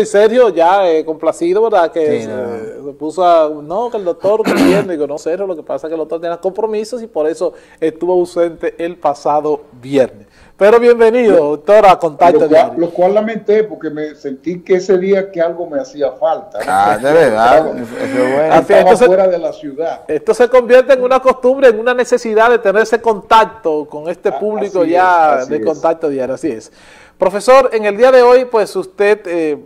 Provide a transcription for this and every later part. y Sergio ya complacido, ¿verdad? Que sí, se puso a... No, que el doctor viene. Digo, no, Sergio, lo que pasa es que el doctor tiene compromisos y por eso estuvo ausente el pasado viernes. Pero bienvenido, doctor, a Contacto Diario. Lo cual lamenté porque me sentí que ese día que algo me hacía falta. Ah, de verdad. Estaba fuera de la ciudad. Esto se convierte en una costumbre, en una necesidad de tener ese contacto con este público ya de Contacto Diario. Así es. Profesor, en el día de hoy, pues usted...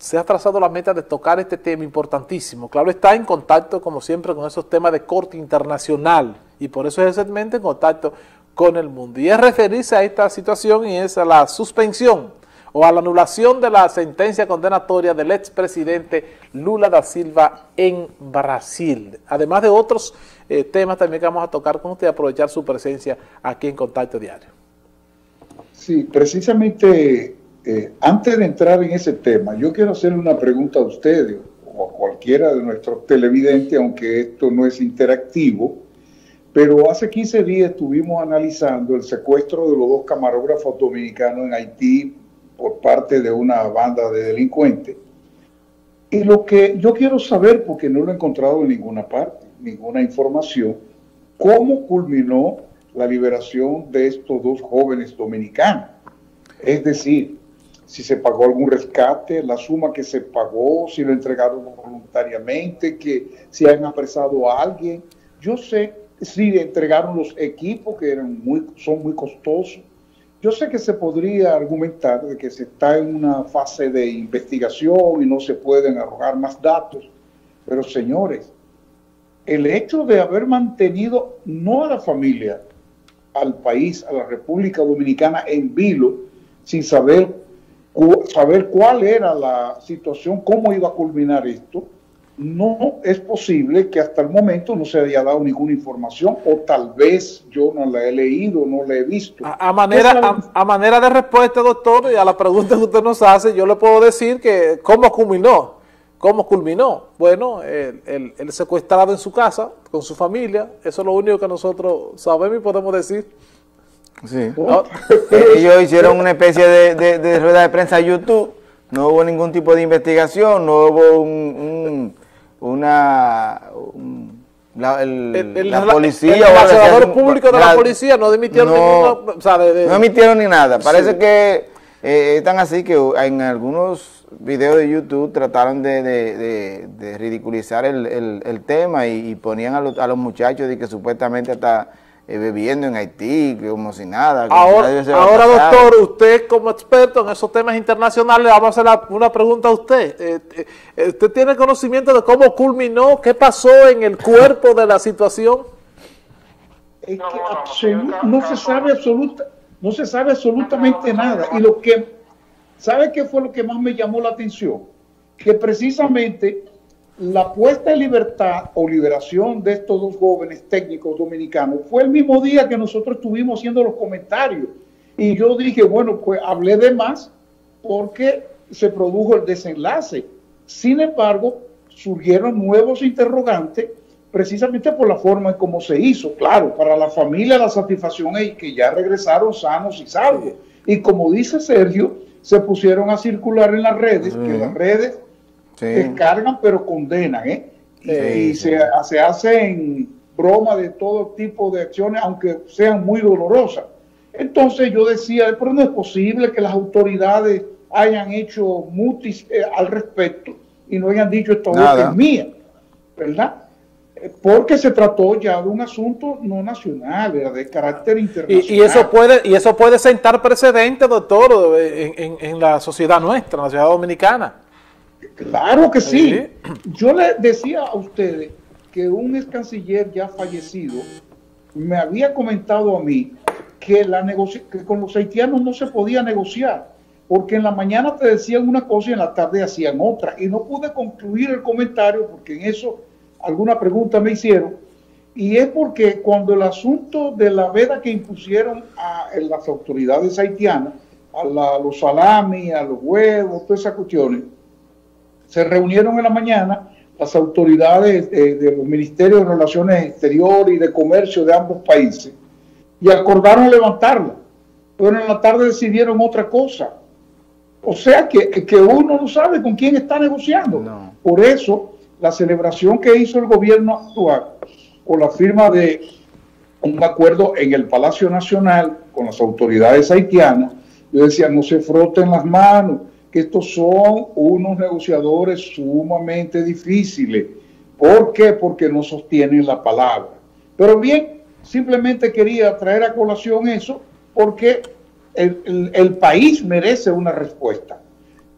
se ha trazado la meta de tocar este tema importantísimo. Claro, está en contacto, como siempre, con esos temas de corte internacional. Y por eso es esencialmente en contacto con el mundo. Y es referirse a esta situación y es a la suspensión o a la anulación de la sentencia condenatoria del expresidente Lula da Silva en Brasil. Además de otros temas también que vamos a tocar con usted, aprovechar su presencia aquí en Contacto Diario. Sí, precisamente... antes de entrar en ese tema, yo quiero hacerle una pregunta a ustedes, o a cualquiera de nuestros televidentes, aunque esto no es interactivo, pero hace 15 días estuvimos analizando el secuestro de los dos camarógrafos dominicanos en Haití por parte de una banda de delincuentes. Y lo que yo quiero saber, porque no lo he encontrado en ninguna parte, ninguna información, ¿cómo culminó la liberación de estos dos jóvenes dominicanos? Es decir, si se pagó algún rescate, la suma que se pagó, si lo entregaron voluntariamente, que si han apresado a alguien. Yo sé si entregaron los equipos, que eran son muy costosos. Yo sé que se podría argumentar de que se está en una fase de investigación y no se pueden arrojar más datos. Pero, señores, el hecho de haber mantenido no a la familia, al país, a la República Dominicana en vilo, sin saber cuál era la situación, cómo iba a culminar esto, no es posible que hasta el momento no se haya dado ninguna información, o tal vez yo no la he leído, no la he visto. A manera de respuesta, doctor, y a la pregunta que usted nos hace, yo le puedo decir que cómo culminó. ¿Cómo culminó? Bueno, el secuestrado en su casa, con su familia, eso es lo único que nosotros sabemos y podemos decir. Sí. ¿No? Ellos hicieron una especie de rueda de prensa a YouTube, no hubo ningún tipo de investigación, no hubo la policía el o relacionador público de la policía no emitieron ni nada. Parece que están así, que en algunos videos de YouTube trataron de ridiculizar el tema y ponían a los muchachos de que supuestamente hasta... bebiendo en Haití, como si nada. Ahora doctor, usted como experto en esos temas internacionales, vamos a hacer una pregunta a usted. ¿Usted tiene conocimiento de cómo culminó? ¿Qué pasó en el cuerpo de la situación? Es que no se sabe absolutamente nada. Y lo que, ¿sabe qué fue lo que más me llamó la atención? Que precisamente... la puesta en libertad o liberación de estos dos jóvenes técnicos dominicanos fue el mismo día que nosotros estuvimos haciendo los comentarios. Y yo dije, bueno, pues hablé de más porque se produjo el desenlace. Sin embargo, surgieron nuevos interrogantes precisamente por la forma en cómo se hizo. Claro, para la familia la satisfacción es que ya regresaron sanos y salvos. Y como dice Sergio, se pusieron a circular en las redes, que las redes... sí. Descargan pero condenan, se hacen broma de todo tipo de acciones, aunque sean muy dolorosas. Entonces yo decía, pero no es posible que las autoridades hayan hecho mutis al respecto y no hayan dicho esta boca es mía, ¿verdad? Porque se trató ya de un asunto no nacional, ¿verdad? De carácter internacional. Y eso puede sentar precedente, doctor, en la sociedad nuestra, en la sociedad dominicana. Claro que sí. Yo le decía a ustedes que un ex canciller ya fallecido me había comentado a mí que con los haitianos no se podía negociar, porque en la mañana te decían una cosa y en la tarde hacían otra. Y no pude concluir el comentario porque en eso alguna pregunta me hicieron. Y es porque cuando el asunto de la veda que impusieron a las autoridades haitianas, a los salamis, a los huevos, todas esas cuestiones, se reunieron en la mañana las autoridades de los ministerios de Relaciones Exteriores y de Comercio de ambos países y acordaron levantarla, pero en la tarde decidieron otra cosa. O sea que uno no sabe con quién está negociando. No. Por eso, la celebración que hizo el gobierno actual con la firma de un acuerdo en el Palacio Nacional con las autoridades haitianas, yo decía, no se froten las manos, que estos son unos negociadores sumamente difíciles. ¿Por qué? Porque no sostienen la palabra. Pero bien, simplemente quería traer a colación eso porque el país merece una respuesta.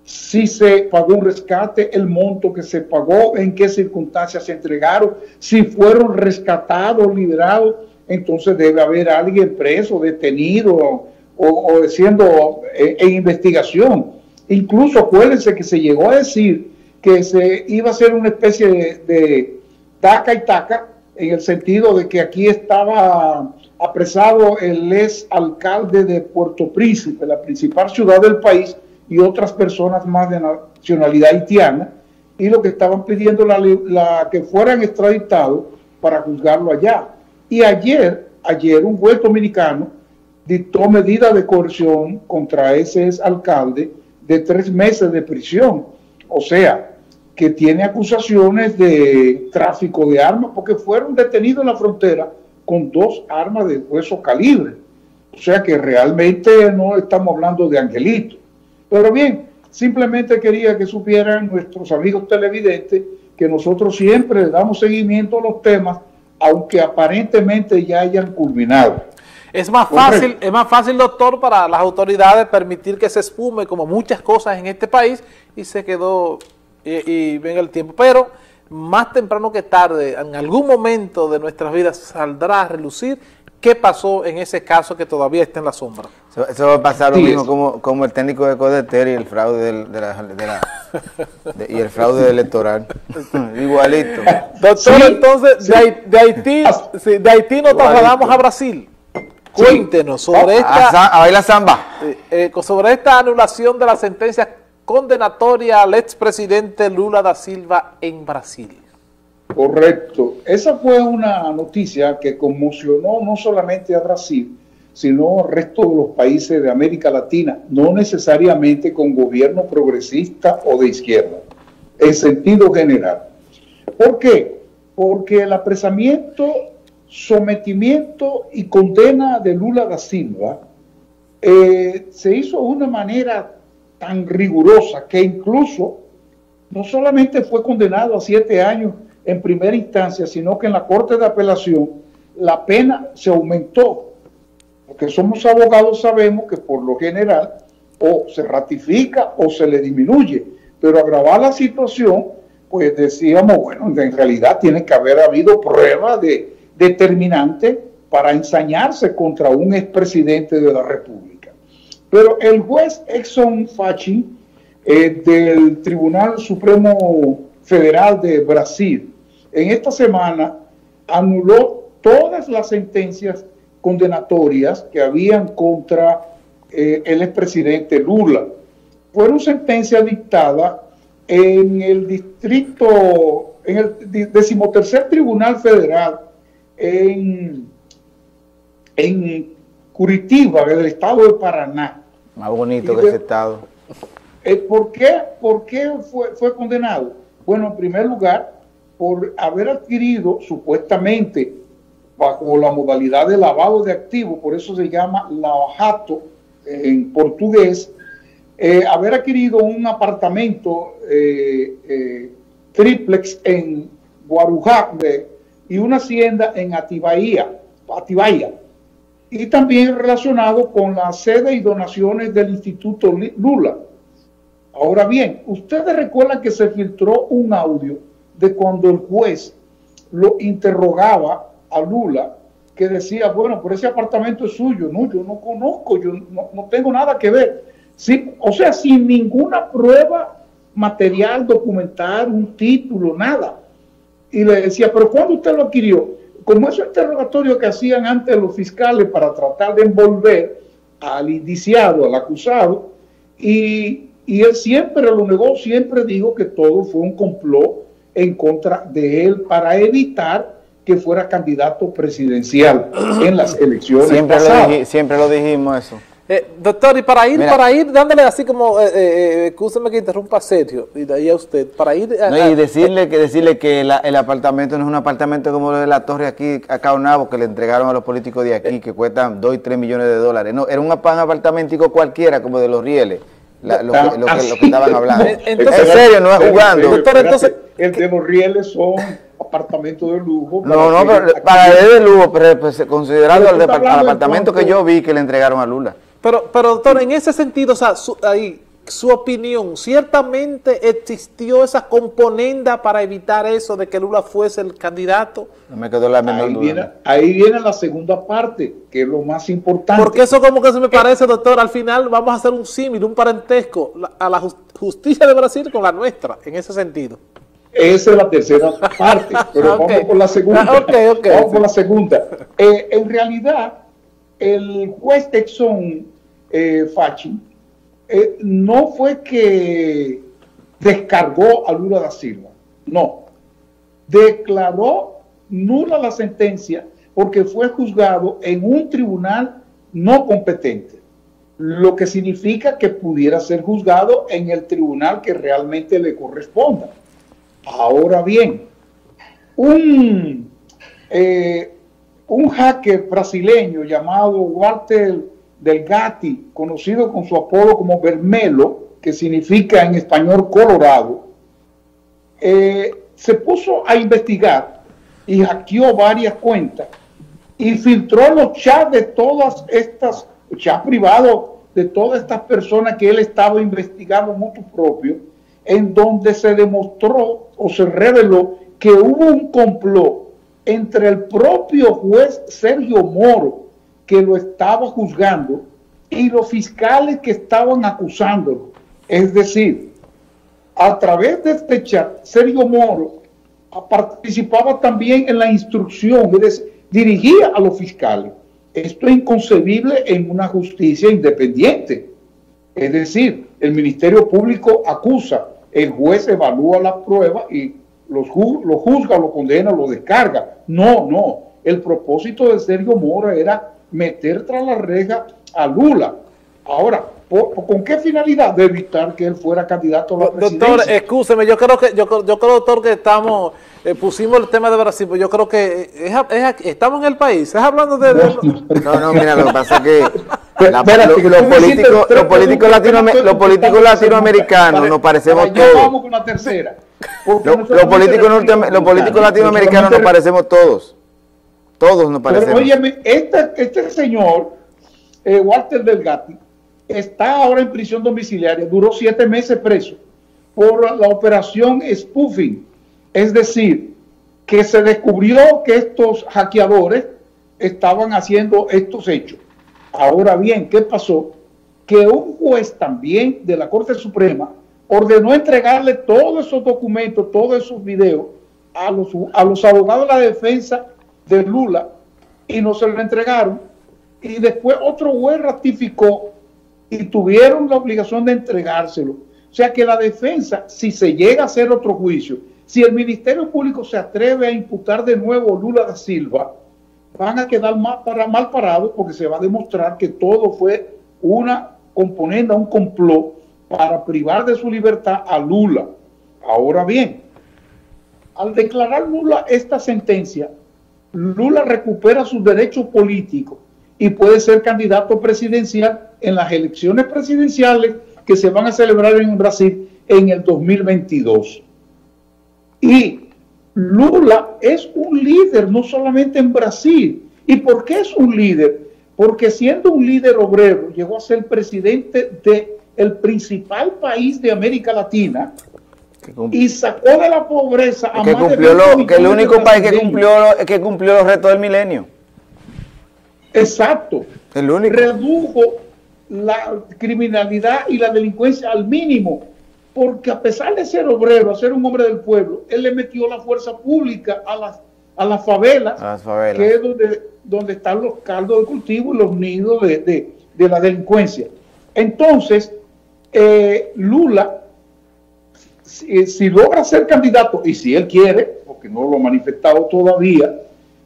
Si se pagó un rescate, el monto que se pagó, en qué circunstancias se entregaron, si fueron rescatados, liberados, entonces debe haber alguien preso, detenido o siendo en investigación. Incluso acuérdense que se llegó a decir que se iba a hacer una especie de taca y taca, en el sentido de que aquí estaba apresado el ex alcalde de Puerto Príncipe, la principal ciudad del país, y otras personas más de nacionalidad haitiana, y lo que estaban pidiendo la que fueran extraditados para juzgarlo allá. Y ayer un juez dominicano dictó medida de coerción contra ese ex alcalde de 3 meses de prisión, o sea, que tiene acusaciones de tráfico de armas, porque fueron detenidos en la frontera con 2 armas de grueso calibre, o sea que realmente no estamos hablando de angelitos. Pero bien, simplemente quería que supieran nuestros amigos televidentes que nosotros siempre le damos seguimiento a los temas, aunque aparentemente ya hayan culminado. Es más fácil, doctor, para las autoridades permitir que se espume como muchas cosas en este país y se quedó y venga el tiempo. Pero más temprano que tarde, en algún momento de nuestras vidas saldrá a relucir qué pasó en ese caso que todavía está en la sombra. Eso va a pasar lo mismo como el técnico de Codeter y el fraude el fraude electoral. Igualito. Doctor, sí, entonces de Haití nos trasladamos a Brasil. Cuéntenos sobre sobre esta anulación de la sentencia condenatoria al expresidente Lula da Silva en Brasil. Correcto. Esa fue una noticia que conmocionó no solamente a Brasil, sino al resto de los países de América Latina, no necesariamente con gobierno progresista o de izquierda, en sentido general. ¿Por qué? Porque el apresamiento, sometimiento y condena de Lula da Silva se hizo de una manera tan rigurosa que incluso no solamente fue condenado a 7 años en primera instancia, sino que en la Corte de Apelación la pena se aumentó. Porque somos abogados, sabemos que por lo general o se ratifica o se le disminuye, pero agravar la situación, pues decíamos, bueno, en realidad tiene que haber habido pruebas determinante para ensañarse contra un expresidente de la República. Pero el juez Edson Fachin del Tribunal Supremo Federal de Brasil, en esta semana anuló todas las sentencias condenatorias que habían contra el expresidente Lula. Fueron sentencias dictadas en el 13º Tribunal Federal en Curitiba, en el estado de Paraná. Más bonito que ese estado. ¿Por qué fue condenado? Bueno, en primer lugar, por haber adquirido supuestamente bajo la modalidad de lavado de activos, por eso se llama Lava Jato en portugués, haber adquirido un apartamento triplex en Guarujá y una hacienda en Atibaía, y también relacionado con la sede y donaciones del Instituto Lula. Ahora bien, ustedes recuerdan que se filtró un audio de cuando el juez lo interrogaba a Lula, que decía, bueno, por ese apartamento es suyo, no, yo no conozco, yo no tengo nada que ver. Sí, o sea, sin ninguna prueba material, documental, un título, nada. Y le decía, pero ¿cuándo usted lo adquirió? Como esos interrogatorios que hacían antes los fiscales para tratar de envolver al indiciado, al acusado, y él siempre lo negó, siempre dijo que todo fue un complot en contra de él para evitar que fuera candidato presidencial en las elecciones pasadas. Siempre lo dijimos eso. Doctor, y para ir, mira, para ir dándole así como, excúseme que interrumpa, Sergio, y de ahí a usted, para ir... No, y decirle que el apartamento no es un apartamento como lo de la torre aquí, acá en Nabo, que le entregaron a los políticos de aquí, que cuestan 2 y 3 millones de dólares. No, era un apartamentico cualquiera, como de los rieles, lo que estaban hablando. Entonces, en serio, no es jugando. Doctor, entonces... El de los rieles son... apartamento de lujo. No, pero para él de lujo, pero pues, considerando el apartamento que yo vi que le entregaron a Lula. Pero doctor, en ese sentido, o sea, su opinión, ¿ciertamente existió esa componenda para evitar eso de que Lula fuese el candidato? No me quedó la menor duda. Ahí viene la segunda parte, que es lo más importante. Porque eso como que se me parece, doctor, al final vamos a hacer un símil, un parentesco a la justicia de Brasil con la nuestra, en ese sentido. Esa es la tercera parte, pero okay, vamos por la segunda. Vamos por la segunda. En realidad, el juez Edson Fachin no fue que descargó a Lula da Silva, no. Declaró nula la sentencia porque fue juzgado en un tribunal no competente, lo que significa que pudiera ser juzgado en el tribunal que realmente le corresponda. Ahora bien, un hacker brasileño llamado Walter Delgatti, conocido con su apodo como Vermelo, que significa en español colorado, se puso a investigar y hackeó varias cuentas y filtró los chats de todas estas, chats privados de todas estas personas que él estaba investigando mutuo propio, en donde se demostró o se reveló que hubo un complot entre el propio juez Sergio Moro, que lo estaba juzgando, y los fiscales que estaban acusándolo. Es decir, a través de este chat, Sergio Moro participaba también en la instrucción, es decir, dirigía a los fiscales. Esto es inconcebible en una justicia independiente. Es decir, el Ministerio Público acusa, el juez evalúa la prueba y lo juzga, lo condena, lo descarga. No. El propósito de Sergio Moro era meter tras la reja a Lula. Ahora, ¿con qué finalidad? De evitar que él fuera candidato a la presidencia. Doctor, excúseme, yo creo, doctor, que estamos, pusimos el tema de Brasil, pero yo creo que estamos en el país. ¿Es hablando de...? No, mira, lo que pasa es que... Los políticos latinoamericanos nos parecemos todos. Vamos con la tercera. Los políticos latinoamericanos nos parecemos todos. Todos nos parecemos. Pero óyeme, este señor, Walter Delgatti, está ahora en prisión domiciliaria. Duró 7 meses preso por la operación Spoofing. Es decir, que se descubrió que estos hackeadores estaban haciendo estos hechos. Ahora bien, ¿qué pasó? Que un juez también de la Corte Suprema ordenó entregarle todos esos documentos, todos esos videos a los abogados de la defensa de Lula y no se lo entregaron. Y después otro juez ratificó y tuvieron la obligación de entregárselo. O sea que la defensa, si se llega a hacer otro juicio, si el Ministerio Público se atreve a imputar de nuevo a Lula da Silva, van a quedar mal parados porque se va a demostrar que todo fue una componenda, un complot para privar de su libertad a Lula. Ahora bien, al declarar Lula esta sentencia, Lula recupera sus derechos políticos y puede ser candidato presidencial en las elecciones presidenciales que se van a celebrar en Brasil en el 2022. Y Lula es un líder, no solamente en Brasil. ¿Y por qué es un líder? Porque siendo un líder obrero, llegó a ser presidente del principal país de América Latina y sacó de la pobreza a más de 20 millones de brasileños. Que el único país que cumplió los retos del milenio. Exacto. El único. Redujo la criminalidad y la delincuencia al mínimo. Porque a pesar de ser obrero, ser un hombre del pueblo, él le metió la fuerza pública a las favelas, que es donde están los caldos de cultivo y los nidos de la delincuencia. Entonces, Lula, si logra ser candidato, y si él quiere, porque no lo ha manifestado todavía,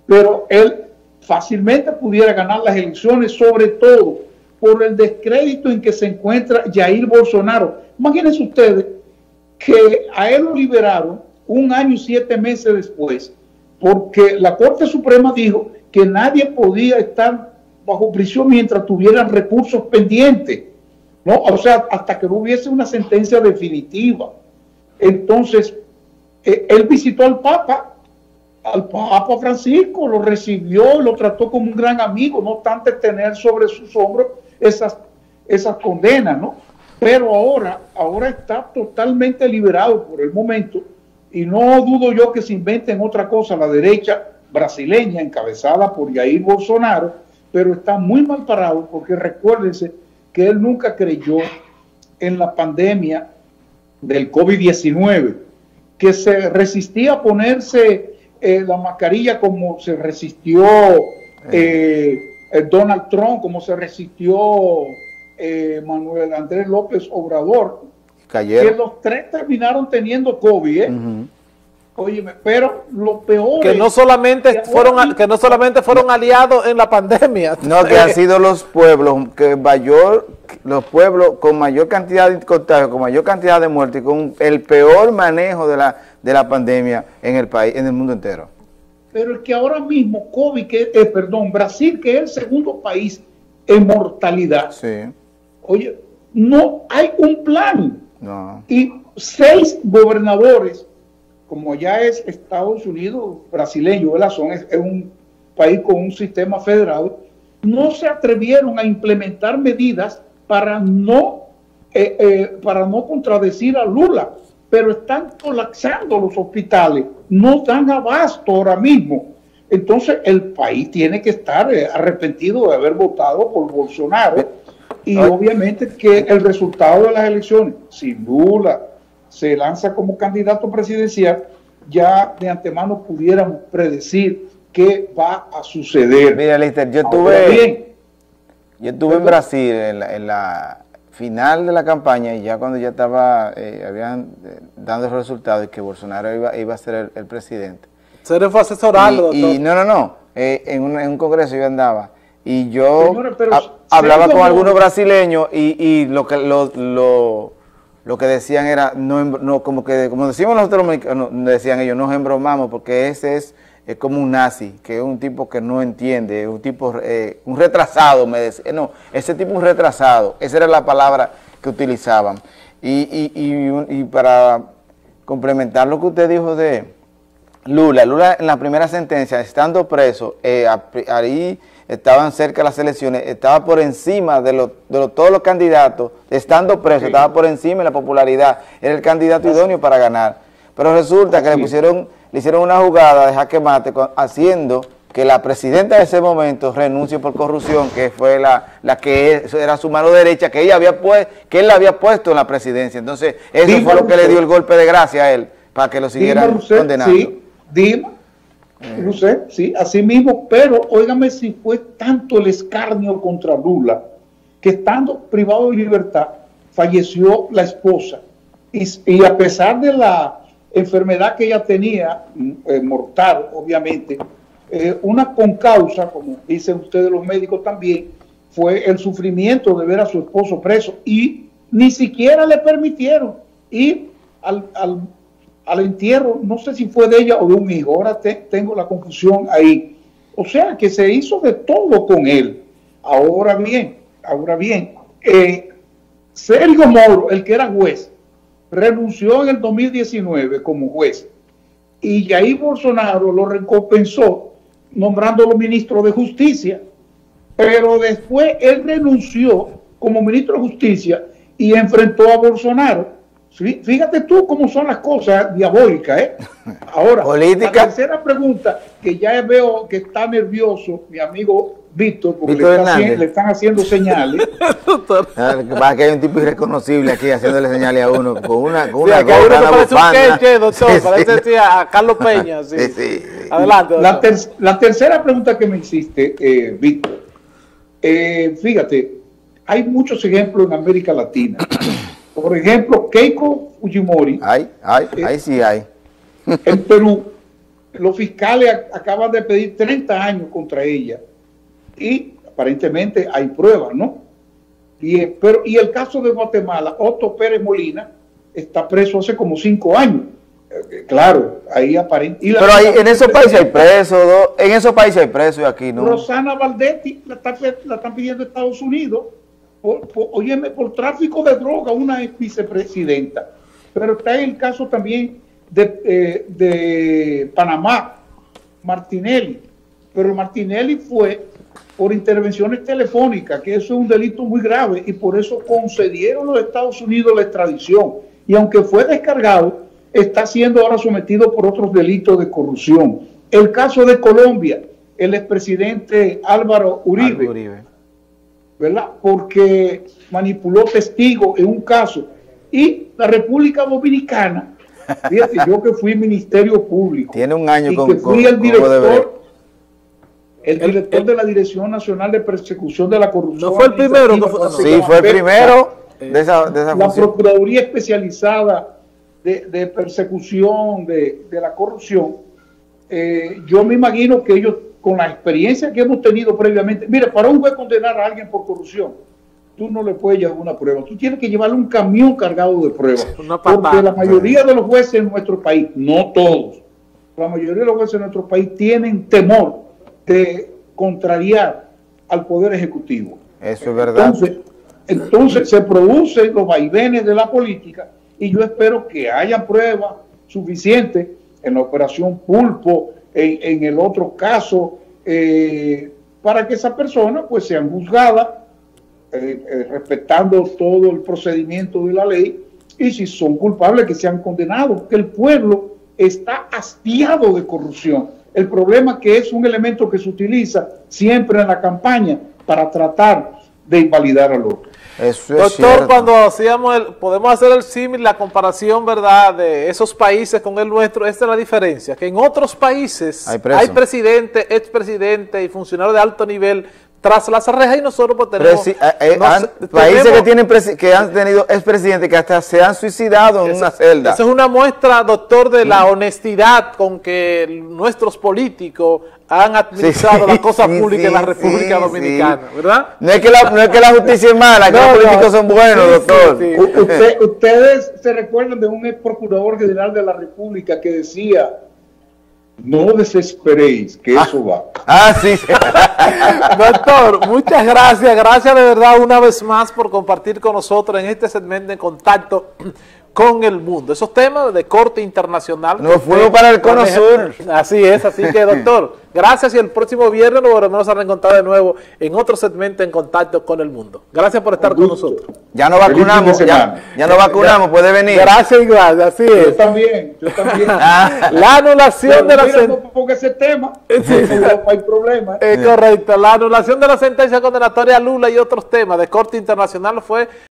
pero él fácilmente pudiera ganar las elecciones, sobre todo por el descrédito en que se encuentra Jair Bolsonaro. Imagínense ustedes que a él lo liberaron 1 año y 7 meses después, porque la Corte Suprema dijo que nadie podía estar bajo prisión mientras tuvieran recursos pendientes, ¿no? O sea, hasta que no hubiese una sentencia definitiva. Entonces, él visitó al Papa Francisco, lo recibió, lo trató como un gran amigo, no obstante tener sobre sus hombros esas condenas, ¿no? Pero ahora está totalmente liberado por el momento, y no dudo yo que se inventen otra cosa la derecha brasileña encabezada por Jair Bolsonaro, pero está muy mal parado, porque recuérdense que él nunca creyó en la pandemia del COVID-19, que se resistía a ponerse la mascarilla como se resistió Donald Trump, como se resistió Manuel Andrés López Obrador, que los tres terminaron teniendo COVID, ¿eh? Óyeme, pero lo peor que no solamente es que no solamente fueron aliados en la pandemia, no, que han sido los pueblos con mayor cantidad de contagios, con mayor cantidad de muertes y con el peor manejo de la pandemia en el país, en el mundo entero. Pero es que ahora mismo Brasil, que es el segundo país en mortalidad, sí. Oye, no hay un plan. No. Y 6 gobernadores, como ya es Estados Unidos brasileño, es un país con un sistema federal, no se atrevieron a implementar medidas para no contradecir a Lula, pero están colapsando los hospitales, no dan abasto ahora mismo. Entonces el país tiene que estar arrepentido de haber votado por Bolsonaro, y obviamente que el resultado de las elecciones, si Lula se lanza como candidato presidencial, ya de antemano pudiéramos predecir qué va a suceder. Mira, Lister, yo estuve en Brasil en la final de la campaña, y ya cuando ya estaba dando los resultados y que Bolsonaro iba a ser el presidente. ¿Usted fue asesorado? En un congreso yo andaba, y yo hablaba con algunos brasileños, y lo que decían era, como decimos nosotros dominicanos, decían ellos, nos embromamos, porque ese es como un nazi, que es un tipo que no entiende, es un tipo, un retrasado, me decían. No, ese tipo es un retrasado, esa era la palabra que utilizaban. Y para complementar lo que usted dijo de Lula en la primera sentencia, estando preso, ahí estaban cerca de las elecciones, estaba por encima de todos los candidatos, estando preso, sí. Estaba por encima de la popularidad, era el candidato idóneo para ganar. Pero resulta que le hicieron una jugada de jaque mate, haciendo que la presidenta de ese momento renuncie por corrupción, que fue la que era su mano derecha, que él había puesto en la presidencia. Entonces, eso fue lo que le dio el golpe de gracia a él, para que lo siguieran condenando. Sí, Dilma Rousseff, sí, así mismo. Pero óigame, si fue tanto el escarnio contra Lula, que estando privado de libertad falleció la esposa, y a pesar de la enfermedad que ella tenía, mortal obviamente, una concausa, como dicen ustedes los médicos también, fue el sufrimiento de ver a su esposo preso, y ni siquiera le permitieron ir al entierro, no sé si fue de ella o de un hijo, ahora tengo la confusión ahí. O sea, que se hizo de todo con él. Ahora bien, Sergio Moro, el que era juez, renunció en el 2019 como juez, y Jair Bolsonaro lo recompensó nombrándolo ministro de Justicia, pero después él renunció como ministro de Justicia y enfrentó a Bolsonaro. Fíjate tú cómo son las cosas diabólicas, ¿eh? Ahora, política. La tercera pregunta, que ya veo que está nervioso mi amigo Víctor, porque le están haciendo señales. Pasa que hay un tipo irreconocible aquí haciéndole señales a uno, con una gorra, una bufanda. Parece a Carlos Peña. Sí. Sí. Adelante. La tercera pregunta que me hiciste, Víctor. Fíjate, hay muchos ejemplos en América Latina. Por ejemplo, Keiko Fujimori. Ahí sí hay. En Perú, los fiscales acaban de pedir 30 años contra ella. Y aparentemente hay pruebas, ¿no? Y el caso de Guatemala, Otto Pérez Molina está preso hace como 5 años. Claro, ahí aparente. Pero ahí, en esos países hay presos, en esos países hay presos y aquí no. Rosana Valdetti la están pidiendo a Estados Unidos, por tráfico de droga, una vicepresidenta. Pero está en el caso también de Panamá, Martinelli. Pero Martinelli fue por intervenciones telefónicas, que eso es un delito muy grave, y por eso concedieron los Estados Unidos la extradición. Y aunque fue descargado, está siendo ahora sometido por otros delitos de corrupción. El caso de Colombia, el expresidente Álvaro Uribe, ¿verdad? Porque manipuló testigos en un caso. Y la República Dominicana, fíjate, yo que fui Ministerio Público, tiene un año y que fui el director de la Dirección Nacional de Persecución de la Corrupción. ¿No fue el primero? Sí, fue el primero de esa la función. Procuraduría Especializada de Persecución de la Corrupción. Yo me imagino que ellos, con la experiencia que hemos tenido previamente, mira, para un juez condenar a alguien por corrupción, tú no le puedes llevar una prueba, tú tienes que llevarle un camión cargado de pruebas. Porque la mayoría de los jueces en nuestro país, no todos, la mayoría de los jueces en nuestro país tienen temor de contrariar al Poder Ejecutivo. Eso es verdad. Entonces se producen los vaivenes de la política y yo espero que haya pruebas suficientes en la Operación Pulpo, en el otro caso, para que esas personas pues sean juzgadas respetando todo el procedimiento de la ley, y si son culpables que sean condenados, porque el pueblo está hastiado de corrupción. El problema es que es un elemento que se utiliza siempre en la campaña para tratar de invalidar al otro. Eso es Doctor, cierto. Cuando hacíamos podemos hacer el símil, la comparación, ¿verdad?, de esos países con el nuestro. Esta es la diferencia, que en otros países hay presidentes, expresidentes y funcionarios de alto nivel tras las rejas, y nosotros pues tenemos... países que han tenido expresidentes que hasta se han suicidado en una celda. Esa es una muestra, doctor, de la honestidad con que nuestros políticos han administrado la cosa pública en la República Dominicana, ¿verdad? No es que la justicia es mala, que los políticos son buenos, doctor. Sí, sí. Ustedes se recuerdan de un ex procurador general de la República que decía... No desesperéis, que eso va. Sí. Doctor, muchas gracias. Gracias de verdad una vez más por compartir con nosotros en este segmento en Contacto con el Mundo. Esos temas de corte internacional. Nos fuimos para el Cono Sur. Así es, así que doctor, gracias y el próximo viernes nos volvemos a reencontrar de nuevo en otro segmento en Contacto con el Mundo. Gracias por estar con nosotros. Ya nos vacunamos, ya nos vacunamos, puede venir. Gracias igual, así es. Yo también. La anulación de la sentencia. Porque ese tema, no hay problema. Correcto, la anulación de la sentencia condenatoria a Lula y otros temas de corte internacional fue...